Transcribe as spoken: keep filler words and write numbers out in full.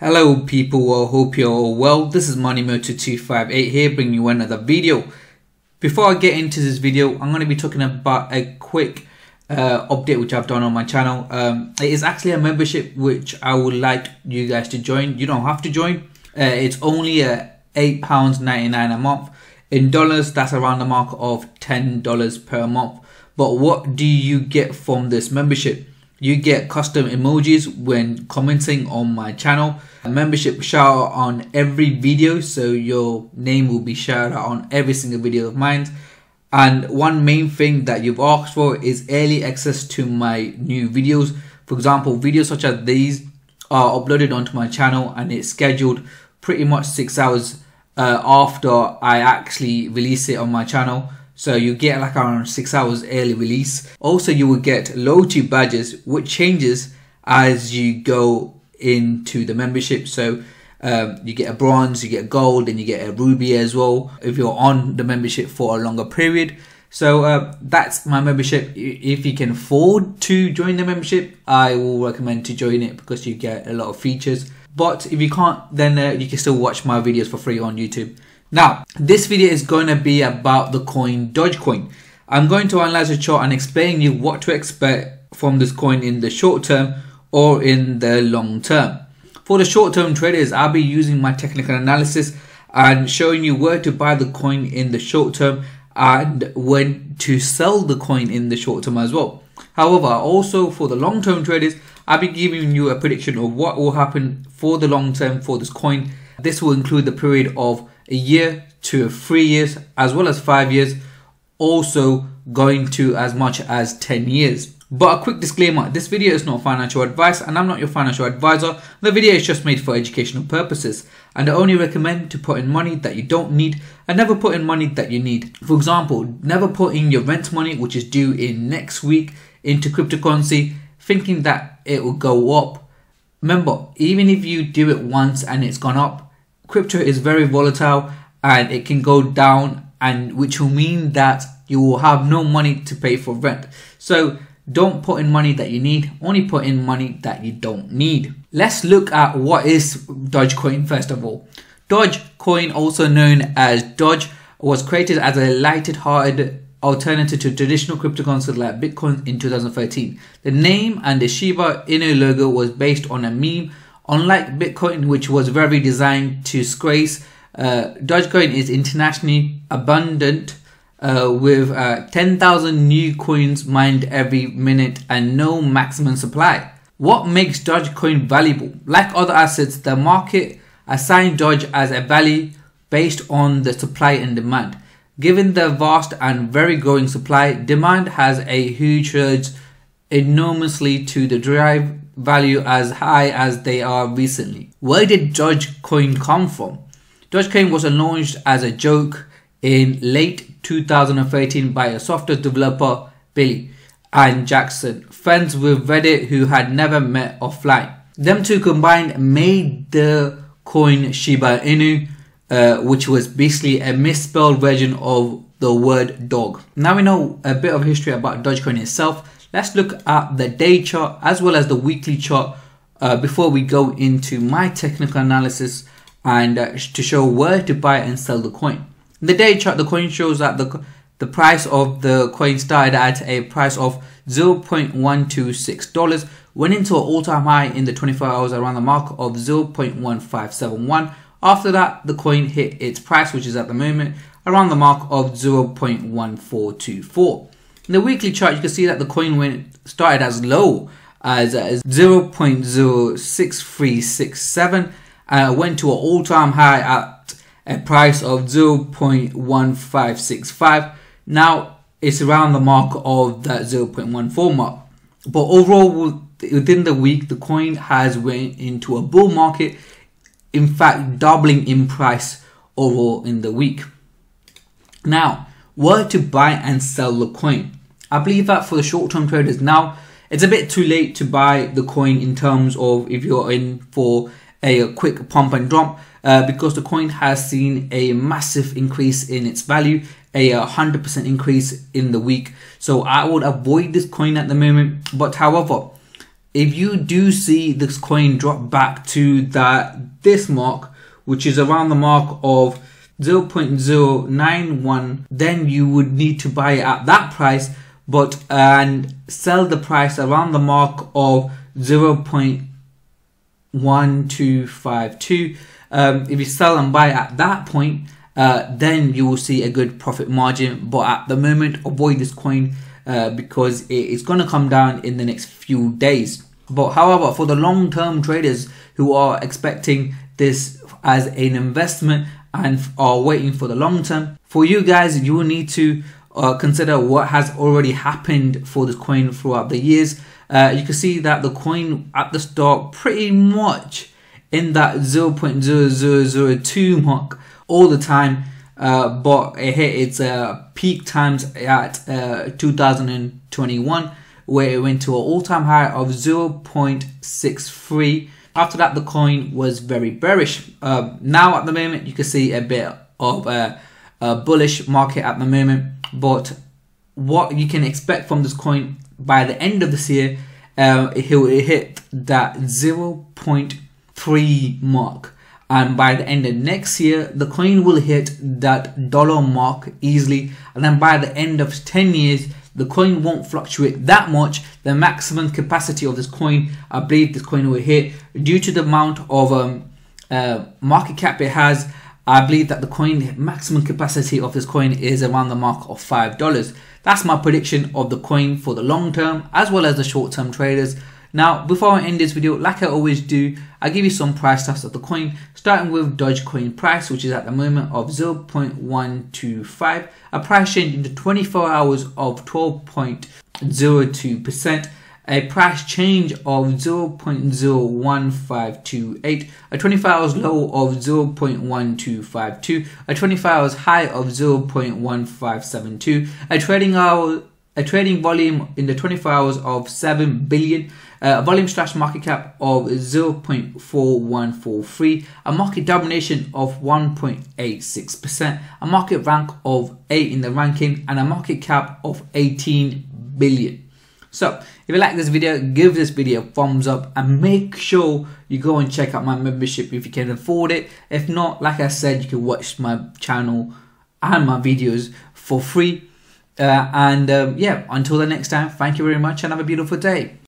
Hello people, I hope you're all well. This is Money Motive two five eight here, bringing you another video. Before I get into this video, I'm going to be talking about a quick uh, update which I've done on my channel. Um, it is actually a membership which I would like you guys to join. You don't have to join. Uh, it's only uh, eight pounds ninety-nine a month. In dollars, that's around the mark of ten dollars per month. But what do you get from this membership? You get custom emojis when commenting on my channel, a membership shout out on every video, so your name will be shouted out on every single video of mine. And one main thing that you've asked for is early access to my new videos. For example, videos such as these are uploaded onto my channel and it's scheduled pretty much six hours uh, after I actually release it on my channel. So you get like around six hours early release. Also, you will get loyalty badges, which changes as you go into the membership. So um, you get a bronze, you get gold, and you get a ruby as well if you're on the membership for a longer period. So uh, that's my membership. If you can afford to join the membership, I will recommend to join it because you get a lot of features. But if you can't, then uh, you can still watch my videos for free on YouTube. Now, this video is going to be about the coin Dogecoin. I'm going to analyze the chart and explain you what to expect from this coin in the short term or in the long term. For the short term traders, I'll be using my technical analysis and showing you where to buy the coin in the short term and when to sell the coin in the short term as well. However, also for the long term traders, I'll be giving you a prediction of what will happen for the long term for this coin. This will include the period of a year to three years as well as five years, also going to as much as ten years. But a quick disclaimer, this video is not financial advice and I'm not your financial advisor. The video is just made for educational purposes and I only recommend to put in money that you don't need and never put in money that you need. For example, never put in your rent money, which is due in next week, into cryptocurrency thinking that it will go up. Remember, even if you do it once and it's gone up, crypto is very volatile and it can go down, and which will mean that you will have no money to pay for rent. So don't put in money that you need, only put in money that you don't need. Let's look at what is Dogecoin first of all. Dogecoin, also known as Doge, was created as a lighthearted alternative to traditional cryptocurrencies like Bitcoin in two thousand thirteen. The name and the Shiba Inu logo was based on a meme. Unlike Bitcoin, which was very designed to squeeze, uh, Dogecoin is internationally abundant uh, with uh, ten thousand new coins mined every minute and no maximum supply. What makes Dogecoin valuable? Like other assets, the market assigned Doge as a value based on the supply and demand. Given the vast and very growing supply, demand has a huge surge enormously to the drive value as high as they are recently. Where did Dogecoin come from? Dogecoin was launched as a joke in late two thousand thirteen by a software developer, Billy and Jackson, friends with Reddit who had never met offline. Them two combined made the coin Shiba Inu, uh, which was basically a misspelled version of the word dog. Now we know a bit of history about Dogecoin itself. Let's look at the day chart as well as the weekly chart uh, before we go into my technical analysis and uh, to show where to buy and sell the coin. In the day chart, the coin shows that the, the price of the coin started at a price of zero point one two six dollars, went into an all-time high in the twenty-four hours around the mark of zero point one five seven one. After that, the coin hit its price, which is at the moment around the mark of zero point one four two four. In the weekly chart, you can see that the coin went started as low as, as zero point zero six three six seven, uh, went to an all-time high at a price of zero point one five six five. Now it's around the mark of that zero point one four mark. But overall, within the week, the coin has went into a bull market. In fact, doubling in price overall in the week. Now, where to buy and sell the coin? I believe that for the short-term traders now, it's a bit too late to buy the coin in terms of if you're in for a quick pump and dump, uh, because the coin has seen a massive increase in its value, a one hundred percent increase in the week. So I would avoid this coin at the moment. But however, if you do see this coin drop back to that this mark, which is around the mark of zero point zero nine one, then you would need to buy it at that price, but and sell the price around the mark of zero point one two five two. Um, if you sell and buy at that point, uh, then you will see a good profit margin. But at the moment, avoid this coin uh, because it is going to come down in the next few days. But however, for the long-term traders who are expecting this as an investment and are waiting for the long term, for you guys, you will need to uh, consider what has already happened for this coin throughout the years. Uh, you can see that the coin at the start pretty much in that zero point zero zero zero two mark all the time, uh, but it hit its uh, peak times at uh, two thousand twenty-one, where it went to an all-time high of zero point six three. After that, the coin was very bearish. Uh, now at the moment, you can see a bit of a, a bullish market at the moment, but what you can expect from this coin by the end of this year, uh, it will hit that zero point three mark, and by the end of next year the coin will hit that dollar mark easily, and then by the end of ten years the coin won't fluctuate that much. The maximum capacity of this coin, I believe this coin will hit, due to the amount of um, uh, market cap it has, I believe that the coin maximum capacity of this coin is around the mark of five dollars. That's my prediction of the coin for the long term as well as the short term traders. Now, before I end this video, like I always do, I give you some price stats of the coin, starting with Dogecoin price, which is at the moment of zero point one two five, a price change into twenty-four hours of twelve point zero two percent, a price change of zero point zero one five two eight, a twenty-four hours low of zero point one two five two, a twenty-four hours high of zero point one five seven two, a trading hour A trading volume in the twenty-four hours of seven billion, a volume slash market cap of zero point four one four three, a market domination of one point eight six percent, a market rank of eight in the ranking, and a market cap of eighteen billion. So if you like this video, give this video a thumbs up and make sure you go and check out my membership if you can afford it. If not, like I said, you can watch my channel and my videos for free. Uh, and um, yeah, until the next time, thank you very much and have a beautiful day.